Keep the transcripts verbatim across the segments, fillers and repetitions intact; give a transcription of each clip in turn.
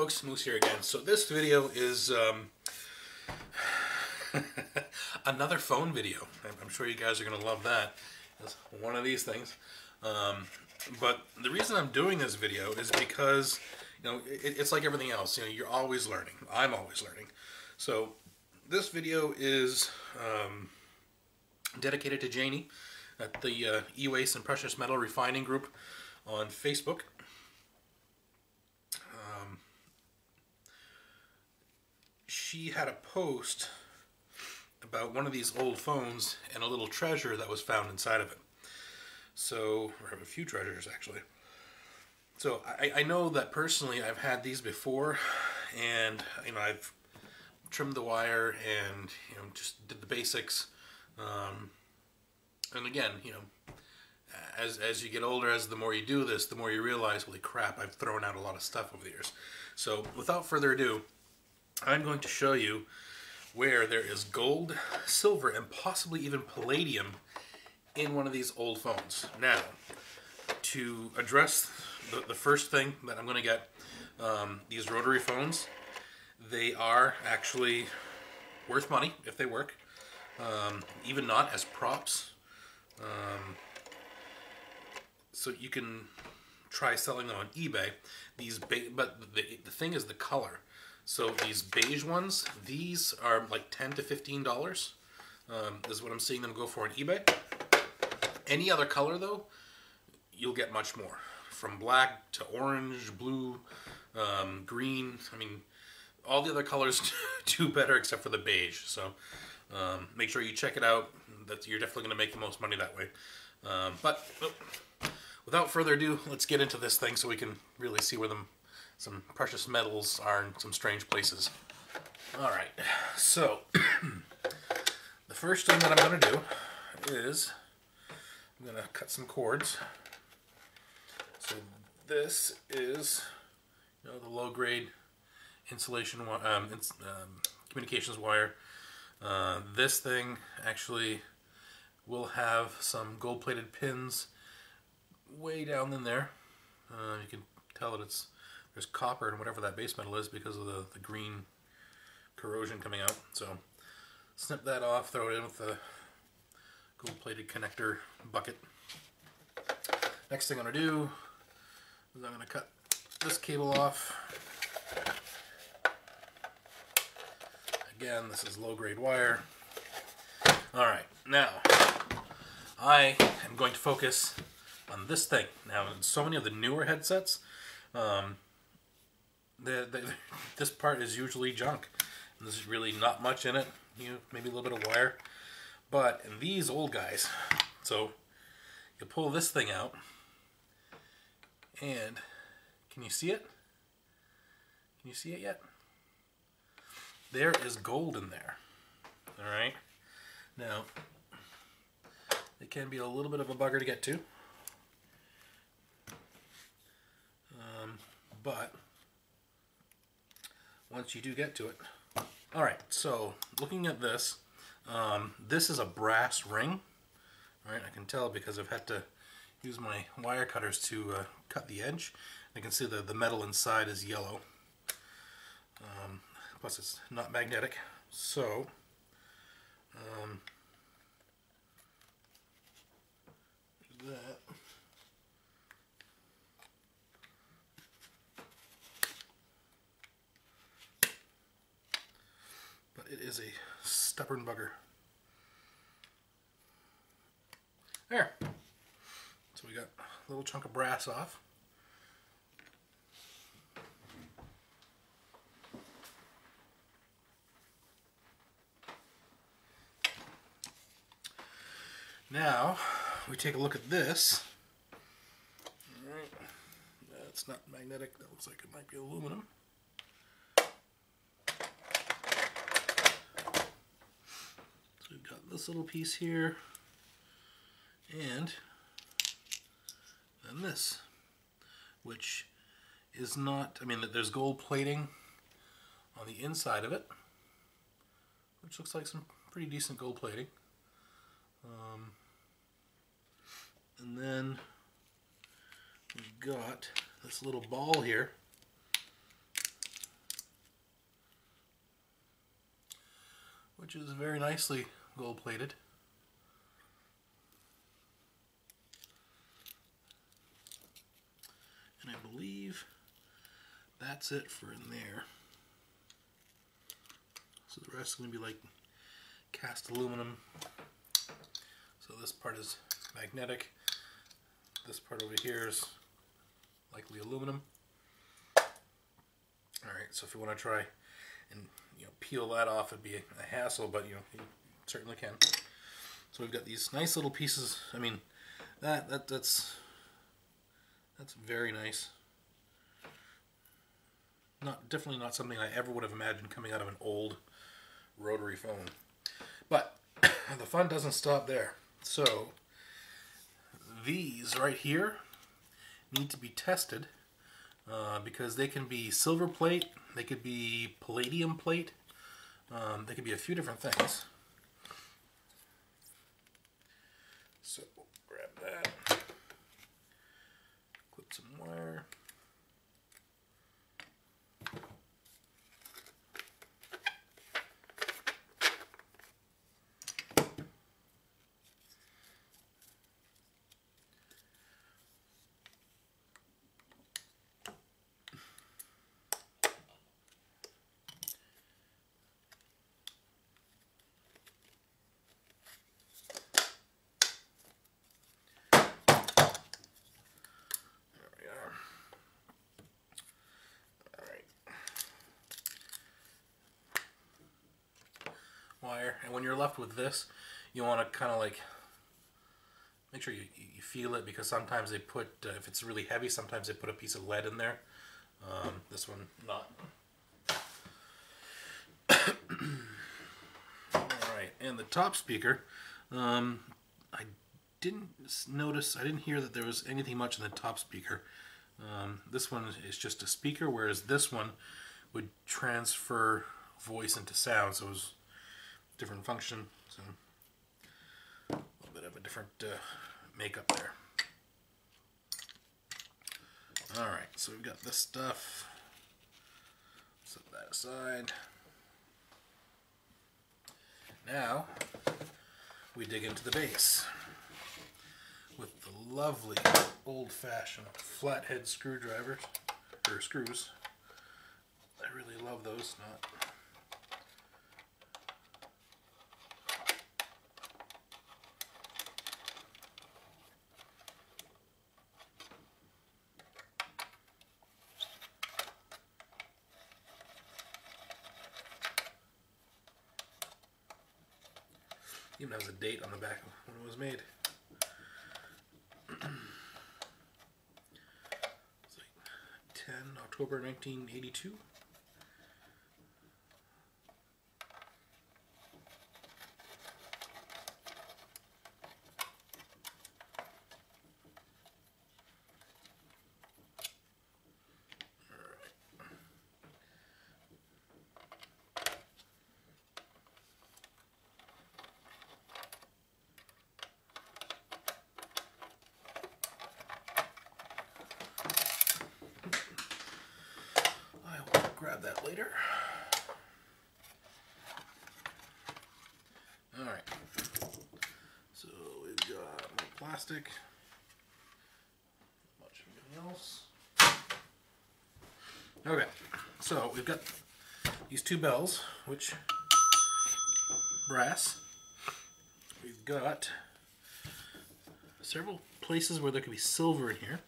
folks, Moose here again. So this video is um, another phone video. I'm sure you guys are going to love that. It's one of these things. Um, but the reason I'm doing this video is because, you know, it, it's like everything else. You know, you're always learning. I'm always learning. So this video is um, dedicated to Janie at the uh, E-waste and precious metal refining group on Facebook. Um, she had a post about one of these old phones and a little treasure that was found inside of it. So, or a few treasures actually. So I, I know that personally I've had these before, and you know, I've trimmed the wire and, you know, just did the basics. Um, and again, you know, As, as you get older, as the more you do this, the more you realize, holy crap, I've thrown out a lot of stuff over the years. So without further ado, I'm going to show you where there is gold, silver, and possibly even palladium in one of these old phones. Now, to address the, the first thing that I'm going to get, um, these rotary phones, they are actually worth money if they work, um, even not as props. Um, So you can try selling them on eBay. These, be but the, the thing is the color. So these beige ones, these are like ten to fifteen dollars. Um, is what I'm seeing them go for on eBay. Any other color though, you'll get much more. From black to orange, blue, um, green. I mean, all the other colors do better except for the beige. So um, make sure you check it out. That you're definitely going to make the most money that way. Um, but. Oh, Without further ado, let's get into this thing so we can really see where them, some precious metals are in some strange places. All right, so the first thing that I'm going to do is I'm going to cut some cords. So this is, you know, the low-grade insulation um, ins um, communications wire. Uh, this thing actually will have some gold-plated pins way down in there. Uh, you can tell that it's there's copper and whatever that base metal is because of the, the green corrosion coming out. So snip that off, throw it in with the gold-plated connector bucket. Next thing I'm going to do is I'm going to cut this cable off. Again, this is low-grade wire. Alright, now I am going to focus on this thing. Now, in so many of the newer headsets, um, the, the, this part is usually junk. And there's really not much in it. You know, maybe a little bit of wire. But in these old guys, so you pull this thing out, and can you see it? Can you see it yet? There is gold in there. All right. Now, it can be a little bit of a bugger to get to. But once you do get to it, all right. So looking at this, um, this is a brass ring. All right, I can tell because I've had to use my wire cutters to uh, cut the edge. I can see that the metal inside is yellow. Um, plus, it's not magnetic. So um, that. It is a stubborn bugger. There. So we got a little chunk of brass off. Now we take a look at this. All right. That's not magnetic. That looks like it might be aluminum. We've got this little piece here, and then this, which is not, I mean, there's gold plating on the inside of it, which looks like some pretty decent gold plating. Um, and then we've got this little ball here, which is very nicely gold-plated. And I believe that's it for in there. So the rest is going to be like cast aluminum. So this part is magnetic. This part over here is likely aluminum. Alright, so if you want to try and you know peel that off, it'd be a hassle, but you know you certainly can. So we've got these nice little pieces. I mean, that that that's that's very nice. Not definitely not something I ever would have imagined coming out of an old rotary phone. But the fun doesn't stop there. So these right here need to be tested uh, because they can be silver plate, they could be palladium plate, um, they could be a few different things. So we'll grab that, clip some wire. Wire. And when you're left with this, you want to kind of like make sure you, you feel it, because sometimes they put, uh, if it's really heavy, sometimes they put a piece of lead in there. Um, this one, not. Alright, and the top speaker, um, I didn't notice, I didn't hear that there was anything much in the top speaker. Um, this one is just a speaker, whereas this one would transfer voice into sound, so it was different function, so a little bit of a different uh, makeup there. Alright, so we've got this stuff. Set that aside. Now we dig into the base with the lovely old-fashioned flathead screwdriver or screws. I really love those. Not even has a date on the back when it was made. It's like ten October nineteen eighty-two. Grab that later. Alright, so we've got more plastic, not much of anything else. Okay, so we've got these two bells, which brass. We've got several places where there could be silver in here.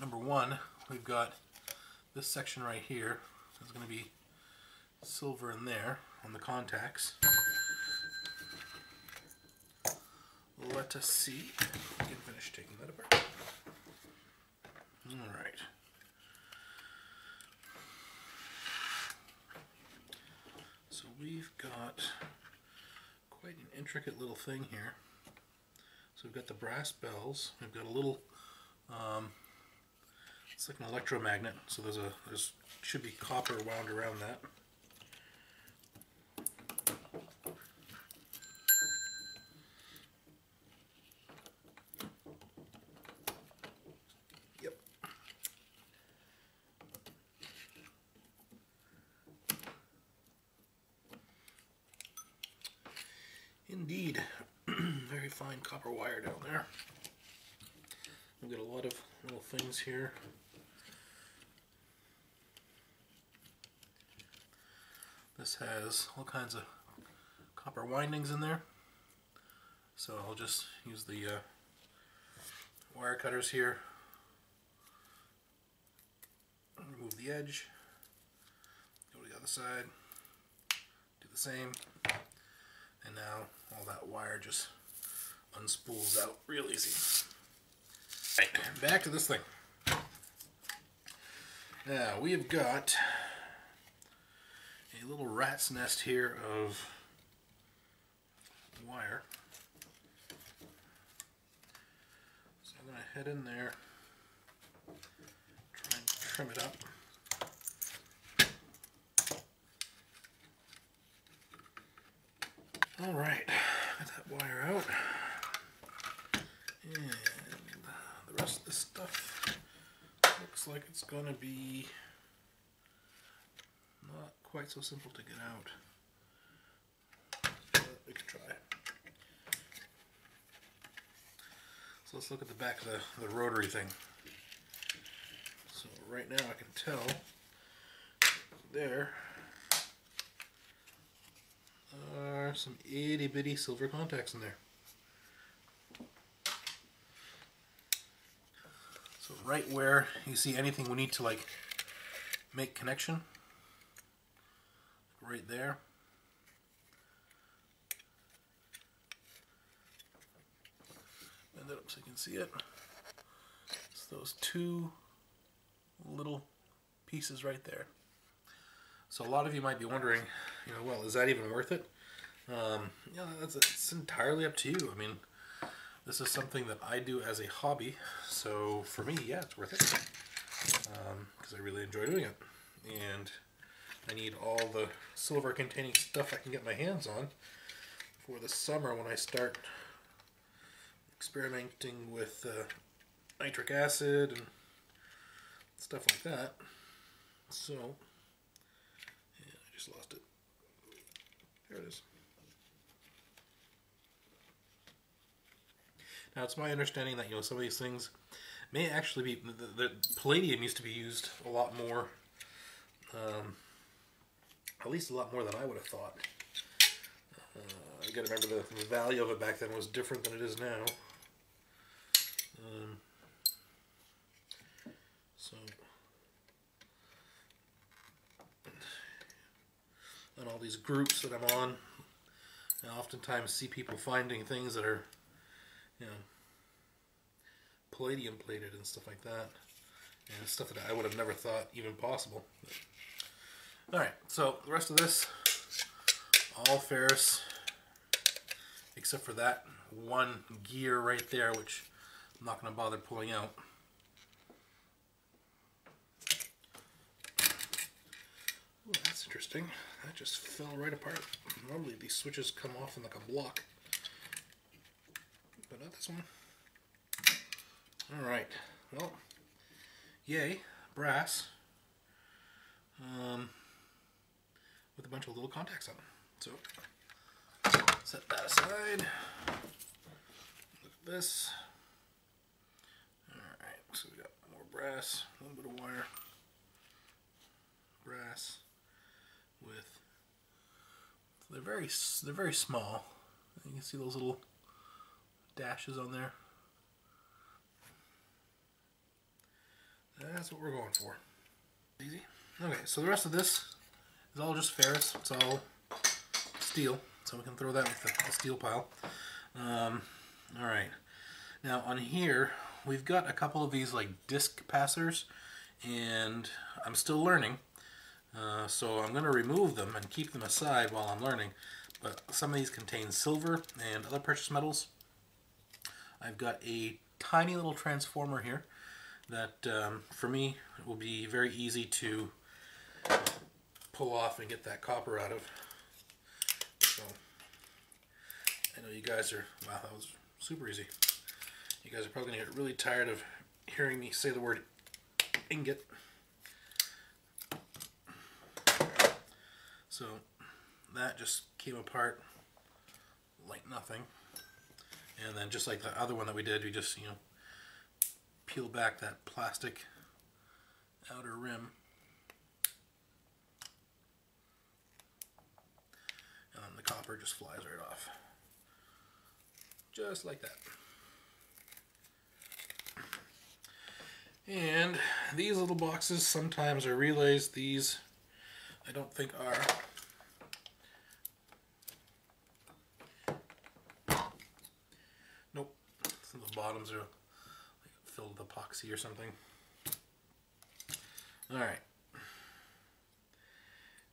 Number one, we've got this section right here. There's going to be silver in there on the contacts. Let us see. We can finish taking that apart. All right. So we've got quite an intricate little thing here. So we've got the brass bells. We've got a little. Um, It's like an electromagnet, so there's a there's should be copper wound around that. Yep. indeed. Very fine copper wire down there. We've got a lot of little things here. This has all kinds of copper windings in there. So I'll just use the uh, wire cutters here. Remove the edge. Go to the other side. Do the same. And now all that wire just unspools out real easy. Right, back to this thing. Now we have got a little rat's nest here of wire. So I'm going to head in there, try and trim it up. All right, got that wire out, and the rest of this stuff looks like it's going to be not quite so simple to get out, but we can try. So let's look at the back of the, the rotary thing. So right now I can tell there are some itty bitty silver contacts in there. So right where you see anything we need to like make connection, right there, bend that up so you can see it. It's those two little pieces right there. So a lot of you might be wondering, you know, well, is that even worth it? Um, yeah, that's, it's entirely up to you. I mean, this is something that I do as a hobby, so for me, yeah, it's worth it, because um, I really enjoy doing it, and I need all the silver-containing stuff I can get my hands on for the summer when I start experimenting with uh, nitric acid and stuff like that. So, yeah, I just lost it. There it is. Now, it's my understanding that, you know, some of these things may actually be... The, the palladium used to be used a lot more... Um, at least a lot more than I would have thought. Uh, I gotta remember the, the value of it back then was different than it is now. Um, so, and all these groups that I'm on, I oftentimes see people finding things that are, you know, palladium plated and stuff like that, and stuff that I would have never thought even possible. But, alright, so the rest of this, all ferrous, except for that one gear right there, which I'm not going to bother pulling out. Ooh, that's interesting. That just fell right apart. Normally these switches come off in like a block, but not this one. Alright, well, yay, brass. Um... with a bunch of little contacts on them. So, set that aside. Look at this. Alright, so we got more brass, a little bit of wire. Brass with, so they're very, they're very small. You can see those little dashes on there. That's what we're going for. Easy. Okay, so the rest of this, it's all just ferrous, it's all steel, so we can throw that with the, the steel pile. Um, Alright, now on here, we've got a couple of these like disc capacitors, and I'm still learning, uh, so I'm going to remove them and keep them aside while I'm learning, but some of these contain silver and other precious metals. I've got a tiny little transformer here that, um, for me, it will be very easy to pull off and get that copper out of. So I know you guys are, wow, that was super easy. You guys are probably gonna get really tired of hearing me say the word ingot. So that just came apart like nothing. And then just like the other one that we did, we just, you know, peel back that plastic outer rim. And then the copper just flies right off. Just like that. And these little boxes sometimes are relays. These I don't think are. Nope. Some of the bottoms are like filled with epoxy or something. Alright.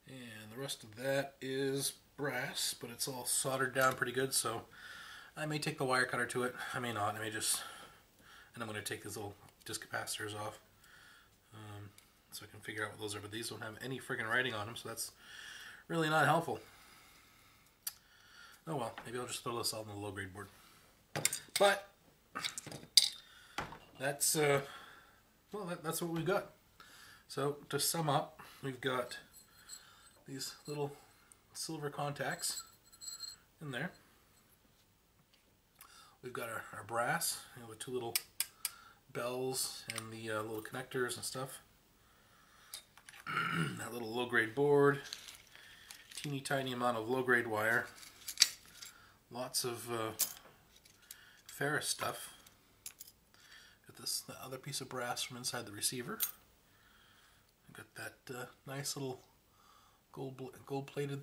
And the rest of that is brass, but it's all soldered down pretty good, so I may take the wire cutter to it. I may not. I may just... And I'm going to take these little disc capacitors off um, so I can figure out what those are. But these don't have any friggin' writing on them, so that's really not helpful. Oh well. Maybe I'll just throw this out on the low-grade board. But that's, uh, well, that, that's what we've got. So to sum up, we've got these little silver contacts in there. We've got our, our brass, you know, with two little bells and the uh, little connectors and stuff. That little low-grade board, teeny tiny amount of low-grade wire, lots of uh, ferrous stuff. Got this the other piece of brass from inside the receiver. We've got that uh, nice little gold gold-plated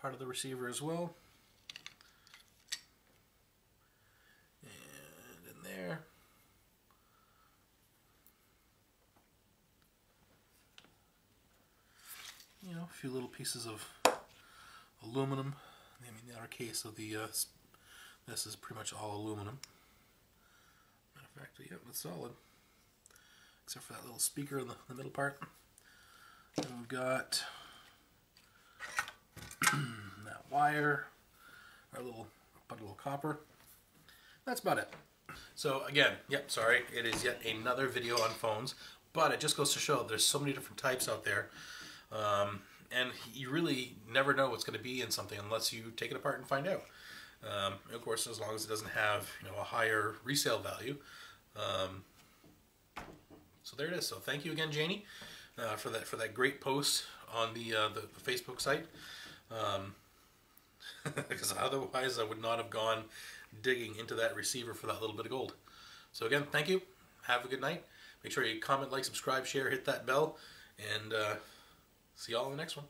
part of the receiver as well. There. You know, a few little pieces of aluminum. I mean, in our case of the, uh, this is pretty much all aluminum. Matter of fact, yep, it's solid. Except for that little speaker in the, the middle part. And we've got that wire, our little bundle of copper. That's about it. So again, yep, sorry, it is yet another video on phones, but it just goes to show there's so many different types out there, um, and you really never know what's going to be in something unless you take it apart and find out. Um, and of course, as long as it doesn't have, you know, a higher resale value. Um, so there it is. So thank you again, Janie, uh, for that for that great post on the uh, the, the Facebook site, um, because otherwise I would not have gone digging into that receiver for that little bit of gold. So again, thank you. Have a good night. Make sure you comment, like, subscribe, share, hit that bell, and uh, see y'all in the next one.